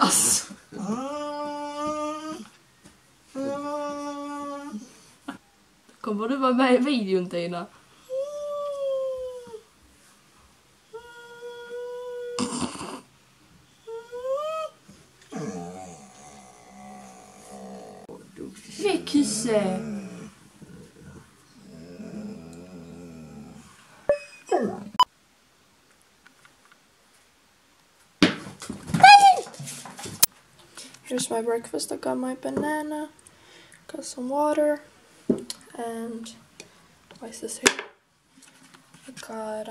Ass. Kommer du vara med i videon, Tina? Kysse! Here's my breakfast. I got my banana, got some water, and why is this here? I got I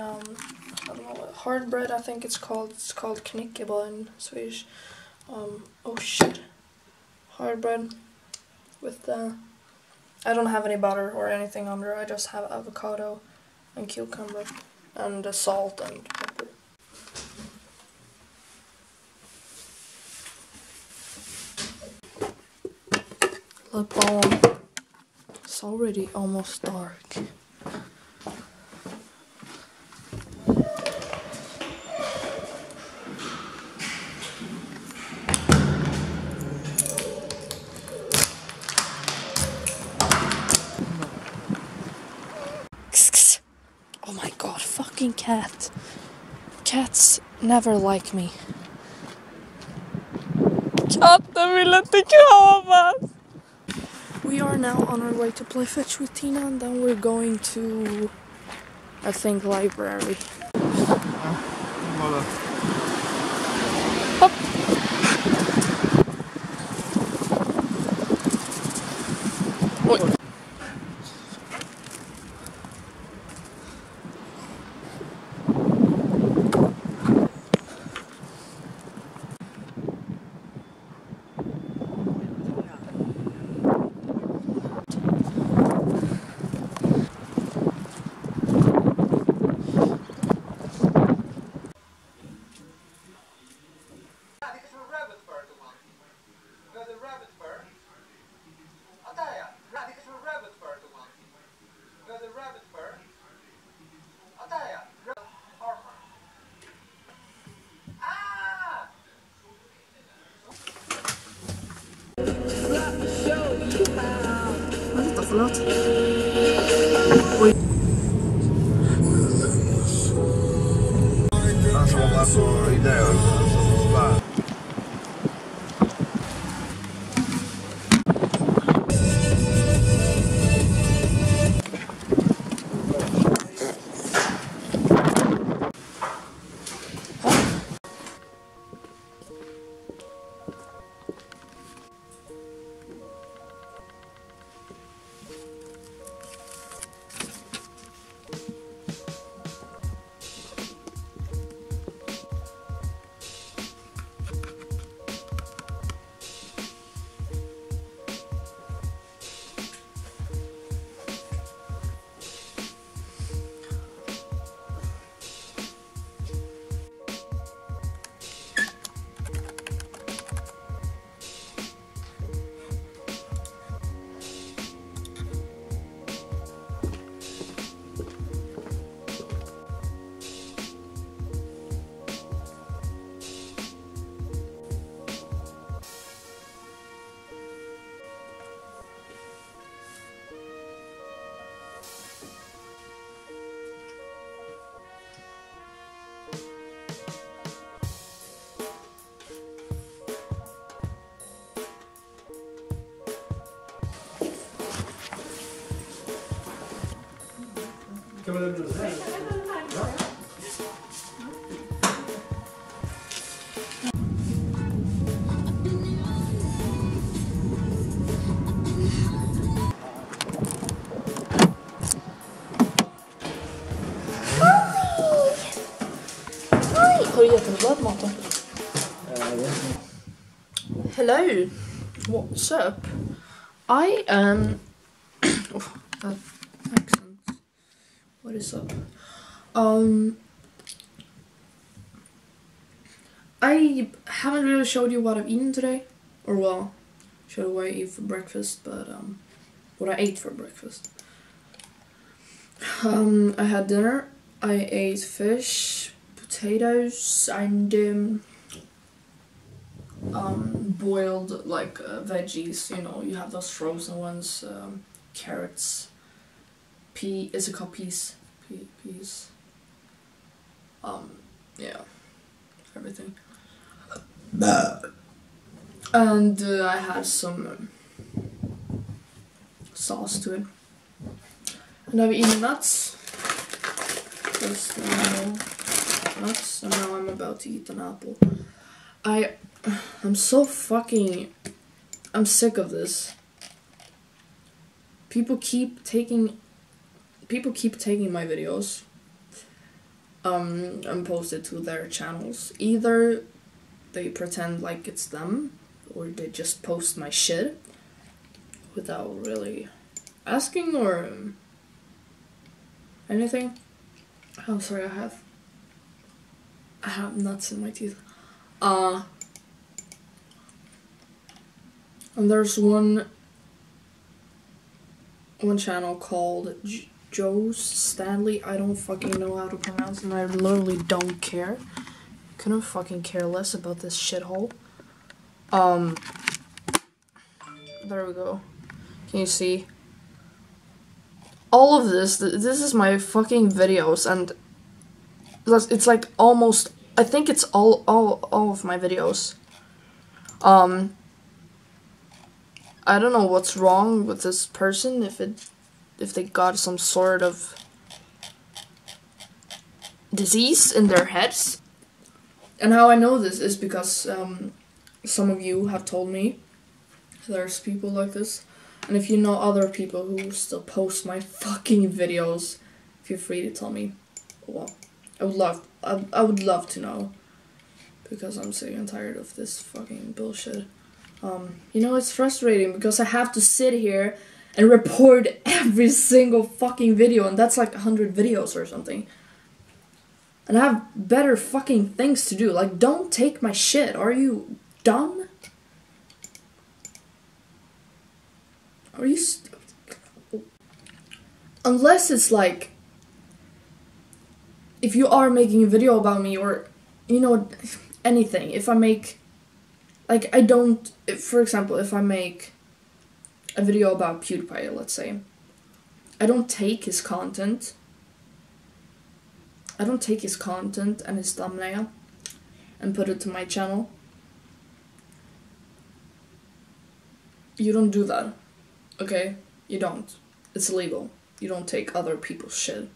don't know, hard bread, I think it's called. It's called knäckebröd in Swedish. Oh shit, hard bread. With the, I don't have any butter or anything under. I just have avocado and cucumber and salt and pepper. Le bon. It's already almost dark. Cat. Cats never like me. Katten vill inte kramas! We are now on our way to play fetch with Tina, and then we're going to, I think, library. Hop. Oj. Hello, what's up? I am oh, that accent. What is up? I haven't really showed you what I've eaten today, or well, showed you what I ate for breakfast, but what I ate for breakfast. I had dinner. I ate fish, potatoes, and boiled like veggies. You know, you have those frozen ones, carrots, pea. Is it called peas? Peas. Yeah, everything. And I had some sauce to it. And I've eaten nuts. Just nuts, and now I'm about to eat an apple. I'm so fucking... I'm sick of this. People keep taking my videos and post it to their channels. Either they pretend like it's them, or they just post my shit without really asking or anything. Oh, sorry, I have nuts in my teeth. And there's one channel called G Joe Stanley. I don't fucking know how to pronounce it, and I literally don't care. Couldn't fucking care less about this shithole. There we go. Can you see? All of this, this is my fucking videos, and it's like almost, I think it's all of my videos. I don't know what's wrong with this person, if they got some sort of disease in their heads. And how I know this is because some of you have told me there's people like this. And if you know other people who still post my fucking videos, feel free to tell me. Well, I would love to know, because I'm sick and tired of this fucking bullshit. You know, it's frustrating because I have to sit here and record every single fucking video, and that's like 100 videos or something. And I have better fucking things to do. Like, don't take my shit. Are you dumb? Are you unless it's like, if you are making a video about me, or, you know, anything, if I make, like, I don't, if, for example, if I make a video about PewDiePie, let's say, I don't take his content, and his thumbnail, and put it to my channel. You don't do that. Okay, you don't. It's illegal. You don't take other people's shit.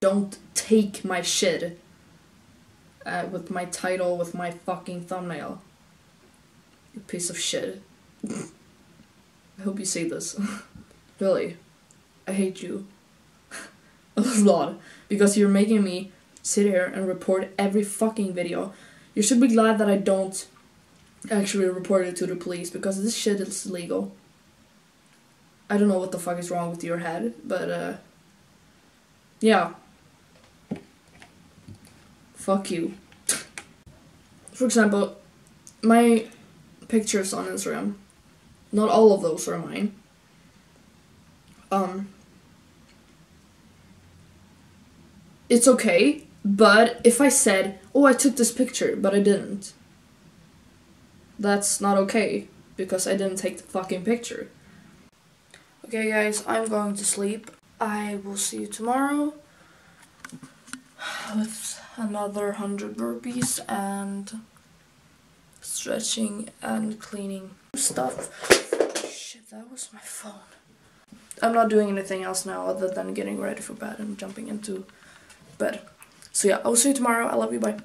Don't take my shit with my title, with my fucking thumbnail. You piece of shit. I hope you see this. Really, I hate you a lot, because you're making me sit here and report every fucking video. You should be glad that I don't actually report it to the police, because this shit is illegal. I don't know what the fuck is wrong with your head, but, yeah. Fuck you. For example, my pictures on Instagram, not all of those are mine. It's okay, but if I said, oh, I took this picture, but I didn't, that's not okay, because I didn't take the fucking picture. Okay guys, I'm going to sleep. I will see you tomorrow with another 100 burpees and stretching and cleaning stuff. Shit, that was my phone. I'm not doing anything else now other than getting ready for bed and jumping into bed. So yeah, I will see you tomorrow. I love you, bye.